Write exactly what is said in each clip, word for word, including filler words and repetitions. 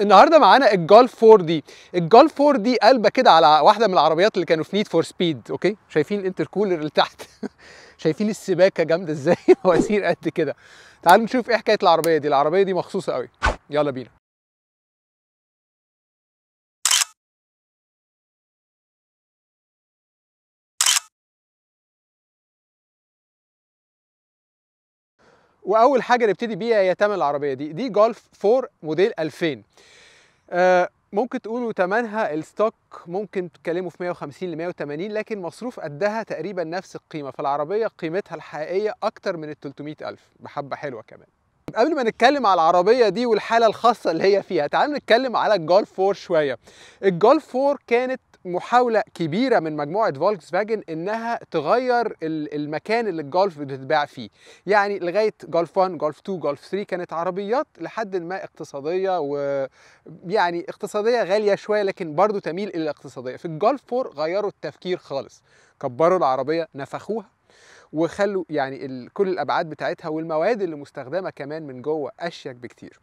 النهارده معانا الجولف فور دي. الجولف فور دي قلبه كده على واحده من العربيات اللي كانوا في نيد فور سبيد. اوكي، شايفين الانتركولر اللي تحت شايفين السباكه جامده ازاي، مواسير قد كده. تعالوا نشوف ايه حكايه العربيه دي. العربيه دي مخصوصه قوي، يلا بينا. واول حاجه نبتدي بيها هي ثمن العربيه دي. دي جولف فور موديل ألفين. آه ممكن تقولوا ثمنها الستوك ممكن تتكلموا في مية وخمسين لمية وتمانين، لكن مصروف قدها تقريبا نفس القيمه، فالعربيه قيمتها الحقيقيه اكتر من ال تلتمية الف بحبه حلوه كمان. قبل ما نتكلم على العربيه دي والحاله الخاصه اللي هي فيها، تعالوا نتكلم على الجولف فور شويه. الجولف فور كانت محاولة كبيرة من مجموعة فولكس فاجن انها تغير المكان اللي الجولف بتتباع فيه. يعني لغاية جولف واحد، جولف اتنين، جولف تلاتة كانت عربيات لحد ما اقتصادية، ويعني اقتصادية غالية شوية لكن برضو تميل الى الاقتصادية. في الجولف فور غيروا التفكير خالص، كبروا العربية، نفخوها، وخلوا يعني كل الابعاد بتاعتها والمواد اللي مستخدمة كمان من جوه اشيك بكتير.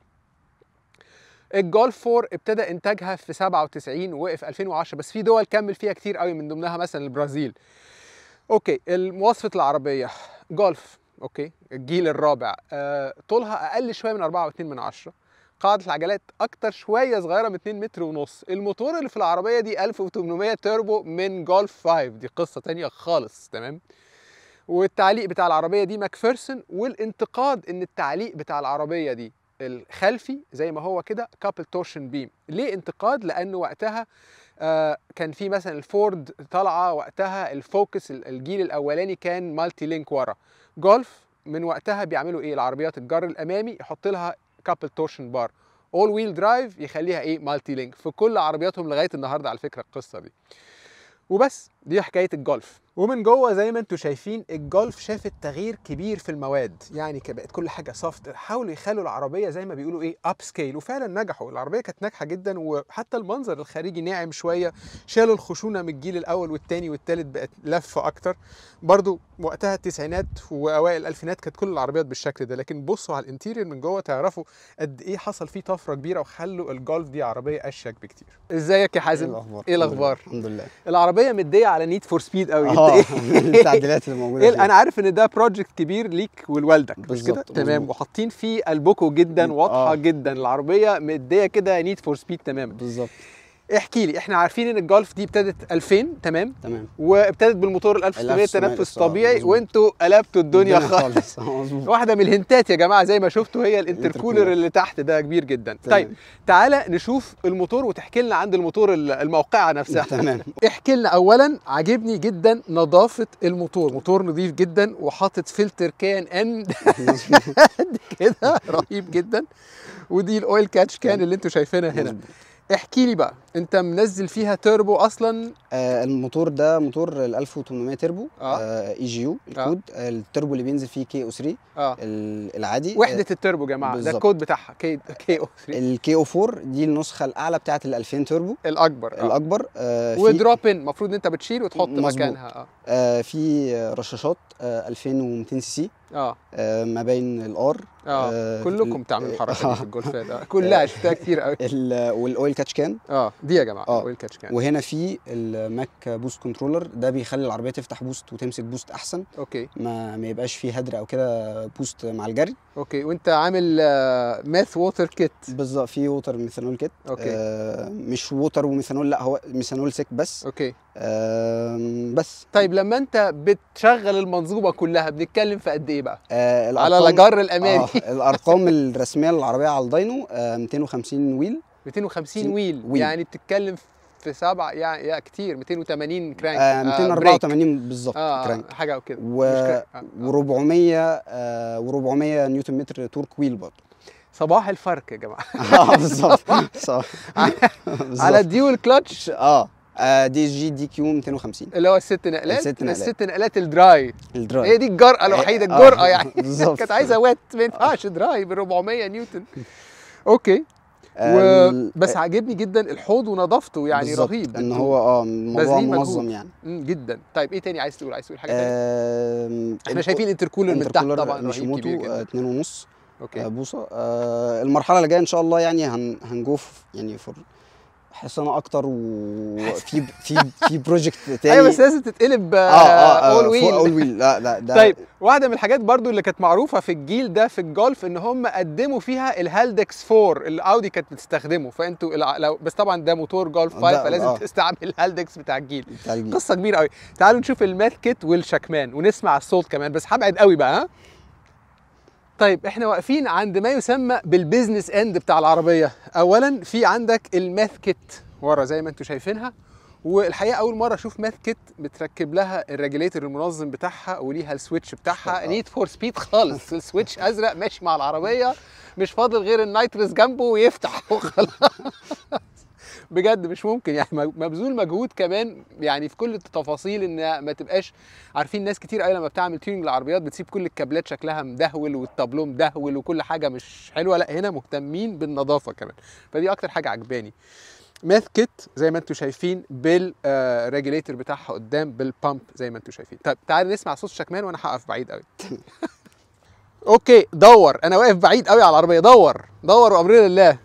الجولف فور ابتدى انتاجها في سبعة وتسعين ووقف ألفين وعشرة، بس في دول كمل فيها كتير قوي من ضمنها مثلا البرازيل. اوكي، مواصفة العربية جولف اوكي الجيل الرابع. آه، طولها اقل شوية من أربعة واتنين من عشرة، قاعدة العجلات اكتر شوية صغيرة من اتنين متر ونص. الموتور اللي في العربية دي ألف وتمنمية توربو من جولف خمسة، دي قصة تانية خالص، تمام. والتعليق بتاع العربية دي ماكفيرسون، والانتقاد ان التعليق بتاع العربية دي الخلفي زي ما هو كده كابل تورشن بيم. ليه انتقاد؟ لانه وقتها آه كان في مثلا الفورد طالعه، وقتها الفوكس الجيل الاولاني كان مالتي لينك ورا. جولف من وقتها بيعملوا ايه؟ العربيات الجر الامامي يحط لها كابل تورشن بار، اول ويل درايف يخليها ايه؟ مالتي لينك في كل عربياتهم لغايه النهارده على فكره القصه دي. وبس دي حكايه الجولف. ومن جوه زي ما انتم شايفين الجولف شافت تغيير كبير في المواد، يعني بقت كل حاجه سوفت. حاولوا يخلوا العربيه زي ما بيقولوا ايه اب سكيل، وفعلا نجحوا. العربيه كانت ناجحه جدا، وحتى المنظر الخارجي ناعم شويه، شالوا الخشونه من الجيل الاول والثاني والثالث، بقت لفه اكتر. برضو وقتها التسعينات واوائل الالفينات كانت كل العربيات بالشكل ده، لكن بصوا على الانتيرير من جوه تعرفوا قد ايه حصل فيه طفره كبيره، وخلوا الجولف دي عربيه اشيك بكتير. ازيك يا حازم؟ ايه الاخبار؟ الحمد لله. العربيه مديه على نيد فور سبيد قوي. التعديلات اللي موجوده إيه؟ انا عارف ان ده بروجكت كبير ليك ولوالدك، مش كده؟ تمام، وحاطين فيه قلبكم جدا، واضحه آه. جدا العربيه مديه كده نيد فور سبيد تماما. بالظبط. احكي لي، احنا عارفين ان الجولف دي ابتدت ألفين، تمام تمام وابتدت بالموتور ال ألف وستمية تنفس طبيعي، وانتوا قلبتوا الدنيا خالص. واحده من الهنتات يا جماعه زي ما شفتوا هي الانتركولر اللي تحت ده كبير جدا. تمام. طيب تعالى نشوف الموتور وتحكي لنا عن الموتور الموقعه نفسها. تمام. احكي لنا اولا، عاجبني جدا نظافه الموتور، موتور نظيف جدا وحاطط فلتر كان ان كده رهيب جدا، ودي الاويل كاتش كان اللي انتوا شايفينها هنا. احكي لي بقى، انت منزل فيها تيربو اصلا؟ آه الموتور ده موتور ال ألف وتمنمية تيربو، آه. آه اي جي يو الكود. آه. التيربو اللي بينزل فيه كي او تلاتة آه. العادي. وحده آه. التيربو يا جماعه ده الكود بتاعها كي او تلاتة. الكي او أربعة دي النسخه الاعلى بتاعه ال ألفين تيربو الاكبر. آه. الاكبر آه ودروب ان المفروض ان انت بتشيل وتحط مكانها. آه. آه في رشاشات آه ألفين ومتين سي سي اه, آه ما بين الار آه. آه كلكم تعملوا الحركه آه. في الجولفات آه. كلها شفتها كتير قوي. والاويل كاتش كان اه دي يا جماعه الاويل كاتش كان. وهنا في الماك بوست كنترولر، ده بيخلي العربيه تفتح بوست وتمسك بوست احسن. اوكي. ما, ما يبقاش فيه هدر او كده بوست مع الجري. اوكي. وانت عامل ماث ووتر كيت. بالظبط، في ووتر ميثانول كيت. اوكي. آه مش ووتر وميثانول، لا هو ميثانول سيك بس. اوكي. آه بس. طيب لما انت بتشغل المنظومه كلها بنتكلم في قد ايه بقى؟ آه على الجر الامامي. آه الارقام الرسميه للعربيه على الداينو آه ميتين وخمسين ويل. ميتين وخمسين ويل. ويل يعني بتتكلم في سبعة يعني يا كتير ميتين وتمانين كرانك. آه ميتين واربعة وتمانين بالظبط. آه كرانك حاجه وكده و آه أربعمية آه و400 نيوتن متر تورك ويل برضه. صباح الفرق يا جماعه. اه بالظبط. على الديول كلتش اه دي جي دي كيو ميتين وخمسين اللي هو الست نقلات. الست نقلات الست نقلات الدراي. الدراي هي دي الجرأه الوحيده. الجرأه يعني بالظبط. كانت عايزه وات، ما ينفعش دراي ب أربعمية نيوتن. اوكي. و... بس عاجبني جدا الحوض ونظافته، يعني رهيب ان هو اه الموضوع منظم يعني جدا. طيب ايه تاني عايز تقول؟ عايز تقول حاجه تانيه؟ احنا شايفين الانتركولر من تحت طبعا رهيب كبير جدا. اتنين ونص اوكي بوصه. آه المرحله اللي جايه ان شاء الله يعني هنجوف يعني فور حصانه اكتر، وفي في في بروجكت تاني. ايوه بس لازم تتقلب اول ويل اول ويل لا لا ده. طيب واحده من الحاجات برضو اللي كانت معروفه في الجيل ده في الجولف ان هم قدموا فيها الهالدكس أربعة اللي اودي كانت بتستخدمه، فانتوا لو بس طبعا ده موتور جولف خمسة فلازم آه. تستعمل الهالدكس بتاع الجيل. قصه كبيره قوي. تعالوا نشوف المات كيت والشكمان ونسمع الصوت كمان، بس هبعد قوي بقى. ها طيب احنا واقفين عند ما يسمى بالبيزنس اند بتاع العربيه. اولا في عندك الماث كيت ورا زي ما انتم شايفينها، والحقيقه اول مره اشوف ماث كيت متركب لها الريجليتر المنظم بتاعها وليها السويتش بتاعها. نيد فور سبيد خالص، السويتش ازرق ماشي مع العربيه، مش فاضل غير النايترس جنبه ويفتح وخلاص. بجد مش ممكن يعني، مبذول مجهود كمان يعني في كل التفاصيل ان ما تبقاش عارفين. ناس كتير قوي لما بتعمل تيوننج للعربيات بتسيب كل الكابلات شكلها مدهول والتابلو مدهول وكل حاجه مش حلوه، لا هنا مهتمين بالنظافه كمان، فدي اكتر حاجه عجباني. ماث كيت زي ما انتم شايفين بالريجليتر بتاعها قدام بالبامب زي ما انتم شايفين. طب تعالوا نسمع صوت شكمان وانا هقف بعيد قوي. اوكي دور، انا واقف بعيد قوي على العربيه. دور دور وامر لله.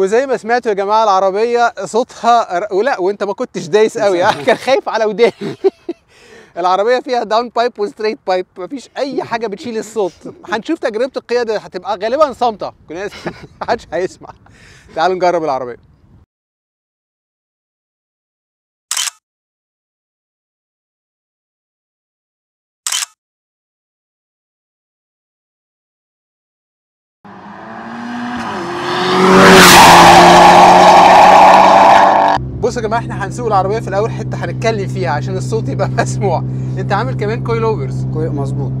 وزي ما سمعتوا يا جماعه العربيه صوتها، ولا وانت ما كنتش دايس قوي كان خايف على وداني. العربيه فيها داون بايب وستريت بايب، مفيش اي حاجه بتشيل الصوت. هنشوف تجربه القياده هتبقى غالبا صامته، محدش هيسمع. تعالوا نجرب العربيه. بصوا يا جماعه احنا هنسوق العربيه في الاول حته هنتكلم فيها عشان الصوت يبقى مسموع. انت عامل كمان كويل اوفرز مظبوط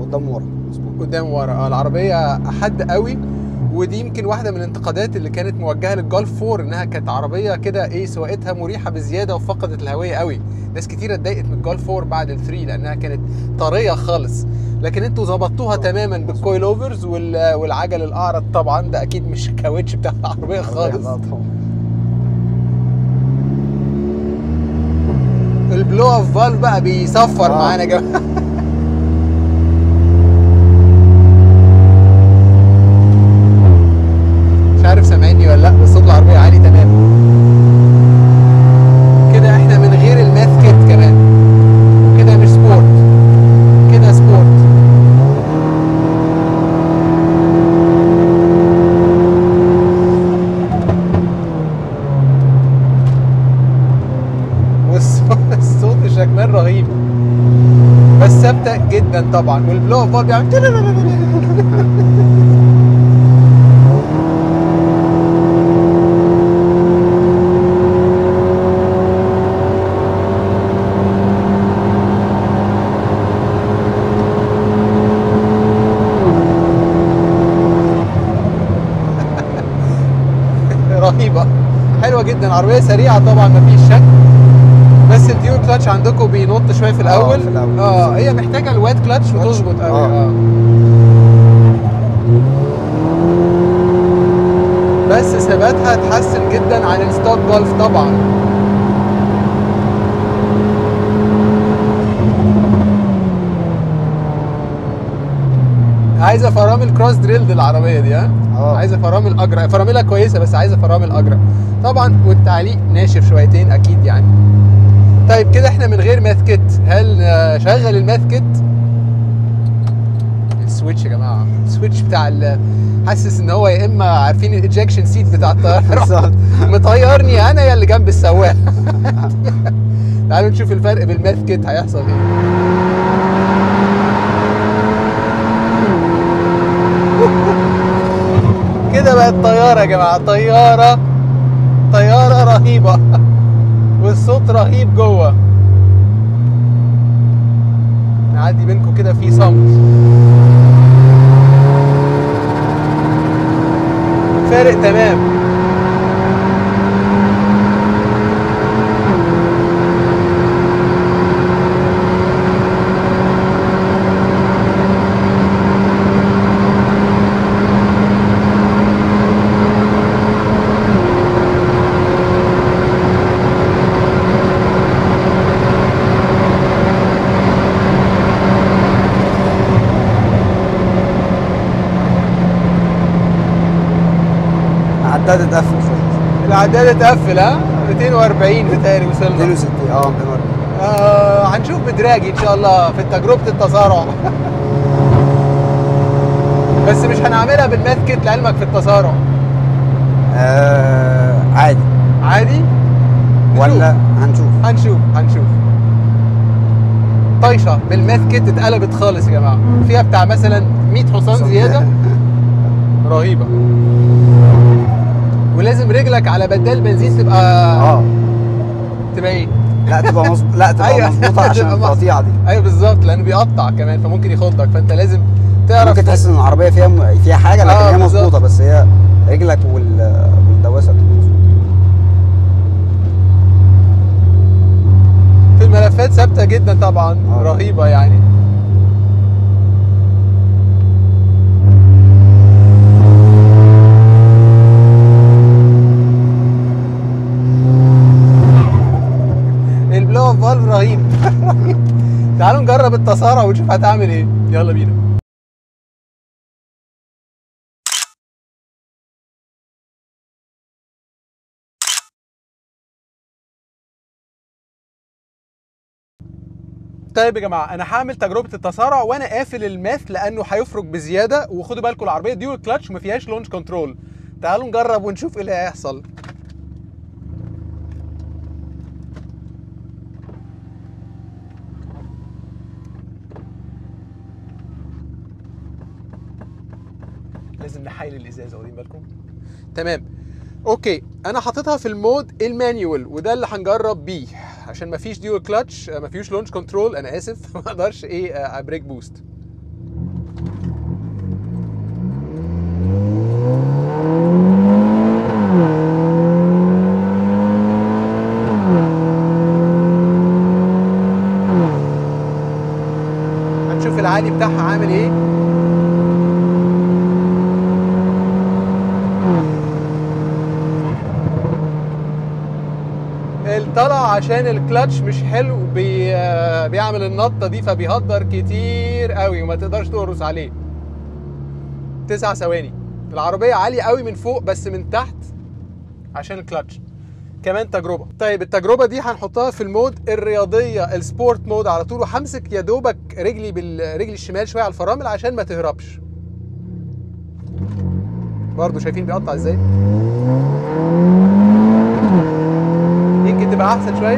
قدام ورا، مظبوط قدام ورا. اه العربيه حد قوي، ودي يمكن واحده من الانتقادات اللي كانت موجهه للجولف أربعة انها كانت عربيه كده ايه سواقتها مريحه بزياده وفقدت الهويه قوي. ناس كتيره اتضايقت من الجولف أربعة بعد الثلاثة لانها كانت طريه خالص، لكن انتوا ظبطتوها تماما بالكويل اوفرز والعجل الاعرض. طبعا ده اكيد مش الكاوتش بتاع العربيه خالص. البلو اوف فالف بقى بيصفر آه. معانا يا جماعه. مش عارف سامعيني ولا لا، بس صوت العربيه عالي تماما كده. احنا من غير الماث كيت كمان كده، مش سبورت كده، سبورت. رهيب بس ثابته جدا طبعا. والبلو اوف بقى بيعمل رهيبه حلوه جدا. عربيه سريعه طبعا مفيش شك، بس الديور كلاتش عندكم بينط شويه في الاول. اه هي محتاجه الواد كلاتش وتظبط قوي. اه بس ثباتها اتحسن جدا عن الستوك جولف طبعا. عايزه فرامل كروس دريلد العربيه دي. ها اه عايزه فرامل اجرى، فراملها كويسه بس عايزه فرامل اجرى طبعا، والتعليق ناشف شويتين اكيد يعني. طيب كده احنا من غير ماث كيت. هل شغل الماث كيت؟ السويتش يا جماعه، السويتش بتاع حاسس ان هو يا اما عارفين الايجكشن سيت بتاع الطياره مطيرني انا يا اللي جنب السواق. تعالوا نشوف الفرق بالماث كيت هيحصل ايه. كده بقت طياره يا جماعه، طياره طياره رهيبه والصوت رهيب جوه. نعدي بينكم كده في صمت. فارق تمام. الاعداد اتقفل شويه. الاعداد اتقفل ها؟ مئتين وأربعين بتهيألي وصلنا. مئتين وستين اه مئتين وأربعين. آه هنشوف بدراجي ان شاء الله في تجربه التسارع. بس مش هنعملها بالماث كيت لعلمك في التسارع. آه عادي. عادي؟ ولا هنشوف هنشوف هنشوف. طايشه بالماث كيت اتقلبت خالص يا جماعه، فيها بتاع مثلا مئة حصان زياده رهيبه. ولازم رجلك على بدال بنزين تبقى اه تبقى ايه؟ لا تبقى مظبوطه، لا تبقى مظبوطه عشان التقطيعه دي. ايوه بالظبط، لانه بيقطع كمان فممكن يخضك، فانت لازم تعرف. ممكن تحس ان العربيه فيها م... فيها حاجه، لكن آه هي مظبوطه، بس هي رجلك وال... والدواسه بتبقى مظبوطه. في الملفات ثابته جدا طبعا آه. رهيبه يعني. البلو فالف رهيب. تعالوا نجرب التسارع ونشوف هتعمل ايه، يلا بينا. طيب يا جماعه، انا هعمل تجربه التسارع وانا قافل الماث لانه هيفرق بزياده، وخدوا بالكم العربيه ديول كلاتش وما فيهاش لونج كنترول. تعالوا نجرب ونشوف ايه اللي هيحصل. لازم نحايل الازازه، واخدين بالكم؟ تمام. اوكي، انا حاططها في المود المانيوال وده اللي هنجرب بيه عشان مفيش ديول كلاتش، مفيش لونش كنترول، انا اسف. ما اقدرش ايه ابريك بوست. هنشوف العالي بتاعها عامل ايه. طلع عشان الكلاتش مش حلو بي... بيعمل النطه دي فبيهدر كتير قوي وما تقدرش تقرص عليه. تسع ثواني. العربيه عاليه قوي من فوق بس من تحت عشان الكلاتش. كمان تجربه. طيب التجربه دي هنحطها في المود الرياضيه السبورت مود على طول، وهمسك يا دوبك رجلي بالرجل الشمال شويه على الفرامل عشان ما تهربش. برضو شايفين بيقطع ازاي؟ يمكن تبقى احسن شويه.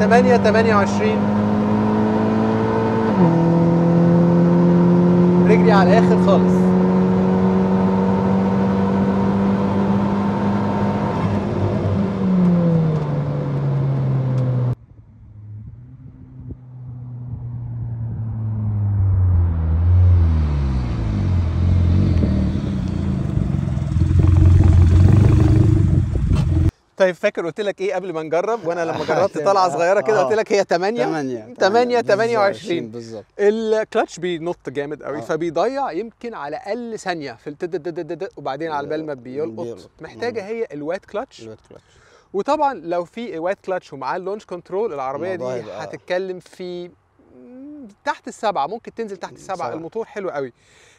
ثمانية ثمانية وعشرين رجلي على الاخر خالص. طيب فاكر قلت لك ايه قبل ما نجرب؟ وانا لما جربت طلعه صغيره كده قلت لك هي ثمانية ثمانية ثمانية وعشرين بالظبط. الكلاتش بينط جامد قوي فبيضيع يمكن على الاقل ثانيه في التددددد، وبعدين على بال ما بيلقط. محتاجه هي الوات كلاتش، وطبعا لو في وات كلاتش ومعاه اللونش كنترول العربيه دي هتتكلم في تحت السبعه، ممكن تنزل تحت السبعه. الموتور حلو قوي.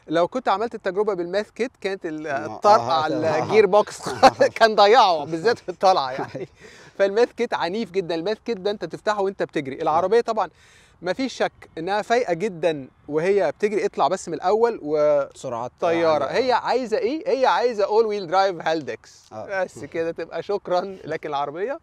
لو كنت عملت التجربه بالماث كيت كانت الطرقه على الجير بوكس كان ضيعه بالذات في الطلعه يعني. فالماث كيت عنيف جدا، الماث كيت ده انت تفتحه وانت بتجري. العربيه طبعا مفيش شك انها فايقه جدا وهي بتجري، اطلع بس من الاول وسرعات طياره. هي عايزه ايه؟ هي عايزه اول ويل درايف هالدكس بس كده تبقى شكرا. لكن العربيه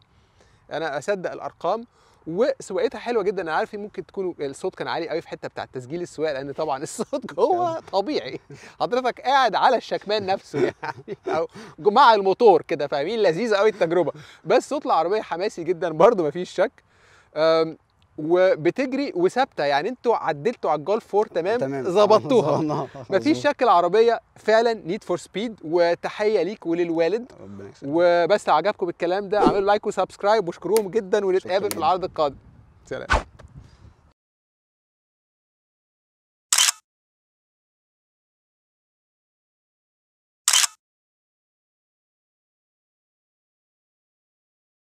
انا اصدق الارقام وسواقتها حلوه جدا. انا عارف ممكن تكون الصوت كان عالي قوي في حته بتاعه تسجيل السواقه، لان طبعا الصوت جوه طبيعي، حضرتك قاعد على الشكمان نفسه يعني او مع الموتور كده، فاهمين؟ لذيذه قوي التجربه، بس صوت العربيه حماسي جدا برده مفيش شك، وبتجري وثابته يعني. انتوا عدلتوا على الجولف أربعة تمام، ظبطوها مفيش شك. العربيه فعلا نيد فور سبيد، وتحيه ليك وللوالد. وبس لو عجبكم بالكلام ده اعملوا لايك وسبسكرايب واشكروهم جدا، ونتقابل في العرض القادم. سلام.